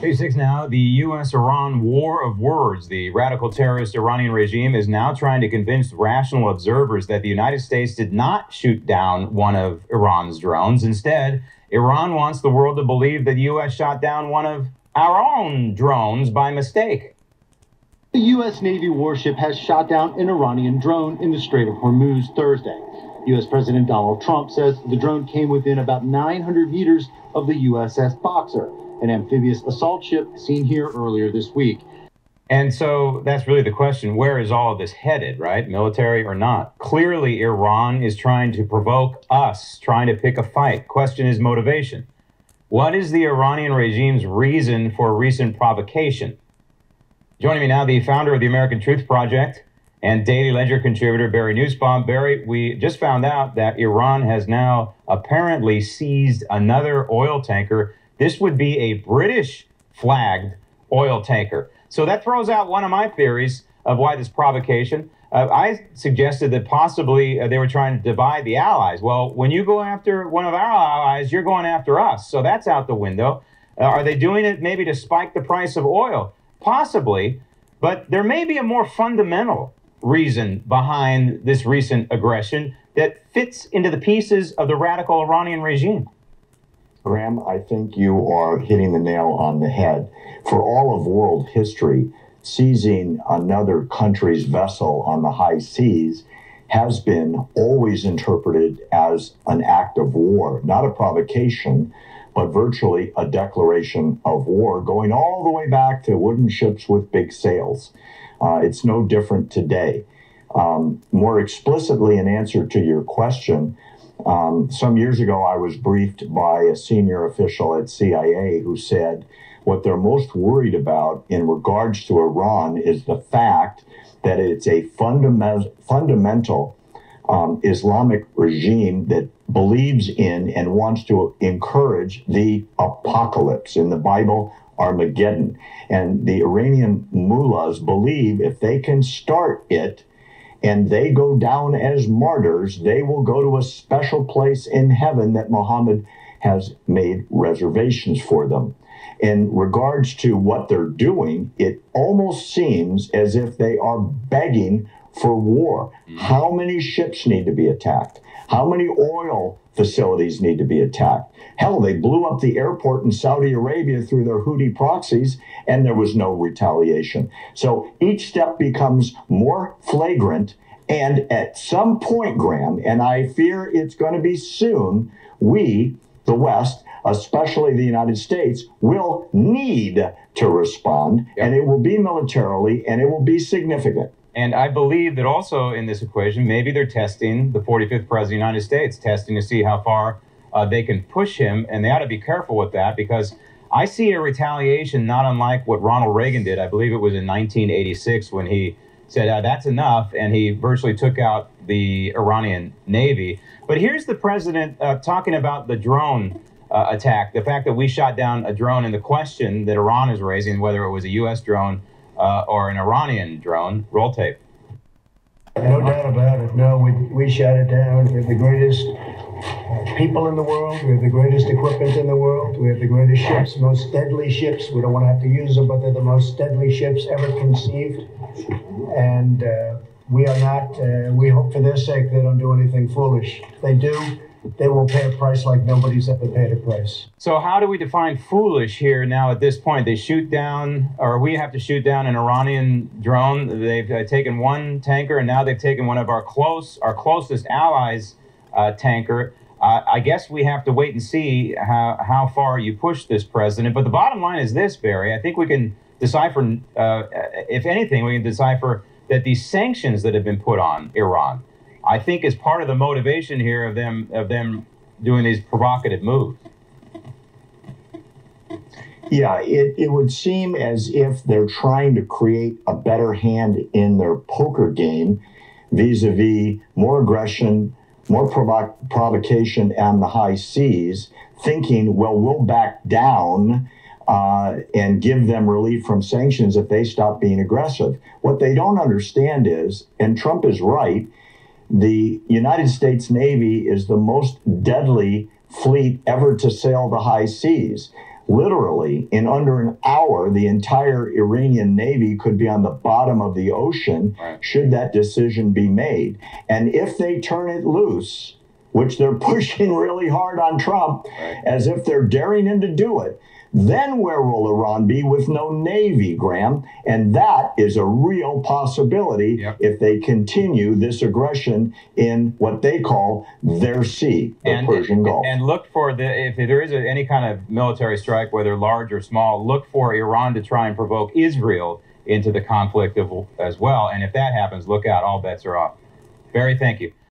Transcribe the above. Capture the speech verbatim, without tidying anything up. Page six now, the U S Iran war of words. The radical terrorist Iranian regime is now trying to convince rational observers that the United States did not shoot down one of Iran's drones. Instead, Iran wants the world to believe that the U S shot down one of our own drones by mistake. The U S Navy warship has shot down an Iranian drone in the Strait of Hormuz Thursday. U S President Donald Trump says the drone came within about nine hundred meters of the U S S Boxer, an amphibious assault ship seen here earlier this week. And so that's really the question. Where is all of this headed, right? Military or not? Clearly, Iran is trying to provoke us, trying to pick a fight. Question is motivation. What is the Iranian regime's reason for recent provocation? Joining me now, the founder of the American Truth Project and Daily Ledger contributor Barry Nussbaum. Barry, we just found out that Iran has now apparently seized another oil tanker. This would be a British-flagged oil tanker. So that throws out one of my theories of why this provocation. Uh, I suggested that possibly uh, they were trying to divide the allies. Well, when you go after one of our allies, you're going after us. So that's out the window. Uh, are they doing it maybe to spike the price of oil? Possibly. But there may be a more fundamental reason behind this recent aggression that fits into the pieces of the radical Iranian regime. Graham, I think you are hitting the nail on the head. For all of world history, seizing another country's vessel on the high seas has been always interpreted as an act of war, not a provocation, but virtually a declaration of war, going all the way back to wooden ships with big sails. Uh, it's no different today. Um, more explicitly, in answer to your question, Um, some years ago, I was briefed by a senior official at C I A who said what they're most worried about in regards to Iran is the fact that it's a fundament, fundamental um, Islamic regime that believes in and wants to encourage the apocalypse. In the Bible, Armageddon. And the Iranian mullahs believe if they can start it, and they go down as martyrs, they will go to a special place in heaven that Muhammad has made reservations for them. In regards to what they're doing, it almost seems as if they are begging for war. How many ships need to be attacked? How many oil facilities need to be attacked? Hell, they blew up the airport in Saudi Arabia through their Houthi proxies, and there was no retaliation. So each step becomes more flagrant, and at some point, Graham, and I fear it's going to be soon, we, the West, especially the United States, will need to respond, and it will be militarily, and it will be significant. And I believe that also in this equation, maybe they're testing the forty-fifth president of the United States, testing to see how far uh, they can push him. And they ought to be careful with that, because I see a retaliation not unlike what Ronald Reagan did. I believe it was in nineteen eighty-six when he said, oh, that's enough. And he virtually took out the Iranian Navy. But here's the president uh, talking about the drone uh, attack, the fact that we shot down a drone, and the question that Iran is raising, whether it was a U S drone Uh, or an Iranian drone. Roll tape. No doubt about it. No, we, we shot it down. We have the greatest uh, people in the world. We have the greatest equipment in the world. We have the greatest ships, most deadly ships. We don't want to have to use them, but they're the most deadly ships ever conceived. And uh, we are not, uh, we hope for their sake they don't do anything foolish. If they do, they will pay a price like nobody's ever paid a price. So how do we define foolish here now at this point? They shoot down, or we have to shoot down an Iranian drone. They've uh, taken one tanker, and now they've taken one of our close, our closest allies' uh, tanker. Uh, I guess we have to wait and see how, how far you push this president. But the bottom line is this, Barry. I think we can decipher, uh, if anything, we can decipher that these sanctions that have been put on Iran, I think, is part of the motivation here of them of them doing these provocative moves. Yeah, it, it would seem as if they're trying to create a better hand in their poker game vis-a-vis more aggression, more provo provocation on the high seas, thinking, well, we'll back down Uh, and give them relief from sanctions if they stop being aggressive. What they don't understand is, and Trump is right, the United States Navy is the most deadly fleet ever to sail the high seas. Literally, in under an hour, the entire Iranian Navy could be on the bottom of the ocean, right, should that decision be made. And if they turn it loose, which they're pushing really hard on Trump, right, as if they're daring him to do it, then where will Iran be with no Navy, Graham? And that is a real possibility, yep, if they continue this aggression in what they call their sea, the and, Persian Gulf. And look for, the if there is a, any kind of military strike, whether large or small, look for Iran to try and provoke Israel into the conflict of, as well. And if that happens, look out, all bets are off. Barry, thank you.